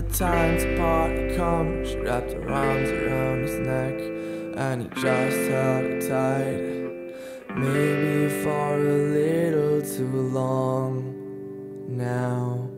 the times apart come, she wrapped her arms around his neck, and he just held her tight, maybe for a little too long now.